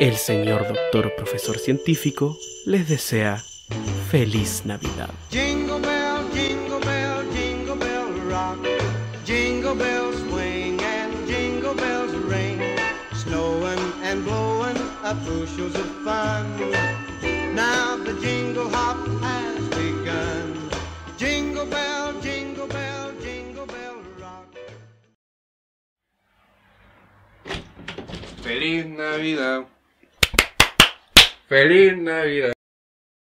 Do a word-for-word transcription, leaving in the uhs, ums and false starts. El señor doctor o profesor científico les desea feliz Navidad. Jingle bell, jingle bell, jingle bell rock. Jingle bells swing and jingle bells ring. Snowing and blowing up bushels of fun. Now the jingle hop has begun. Jingle bell, jingle bell, jingle bell rock. Feliz Navidad. Feliz Navidad.